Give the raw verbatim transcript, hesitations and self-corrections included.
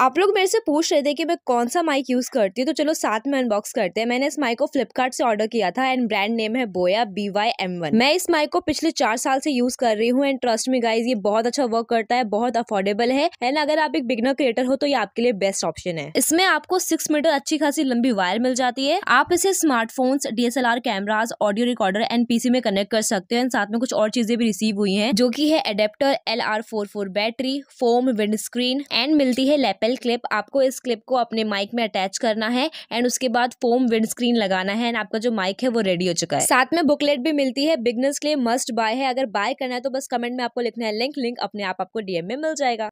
आप लोग मेरे से पूछ रहे थे कि मैं कौन सा माइक यूज़ करती हूँ, तो चलो साथ में अनबॉक्स करते हैं। मैंने इस माइक को फ्लिपकार्ट से ऑर्डर किया था एंड ब्रांड नेम है बोया बी वाई एम वन। मैं इस माइक को पिछले चार साल से यूज़ कर रही हूँ एंड ट्रस्ट मी गाइज, ये बहुत अच्छा वर्क करता है, बहुत अफोर्डेबल है एंड अगर आप एक बिगनर क्रिएटर हो तो ये आपके लिए बेस्ट ऑप्शन है। इसमें आपको सिक्स मीटर अच्छी खासी लंबी वायर मिल जाती है। आप इसे smartphone, D S L R cameras, audio recorder and PC में कनेक्ट कर सकते हैं। साथ में कुछ और चीजें भी रिसीव हुई हैं, जो कि है adapter, L R four four battery, foam wind screen and मिलती है लैपेल क्लिप। आपको इस क्लिप को अपने माइक में अटैच करना है एंड उसके बाद फोम विंड स्क्रीन लगाना है एंड आपका जो माइक है वो रेडी हो चुका है। साथ में बुकलेट भी मिलती है, बिगनर्स के लिए मस्ट बाय है। अगर बाय करना है तो बस कमेंट में आपको लिखना है लिंक लिंक अपने आप आपको डी एम में मिल जाएगा।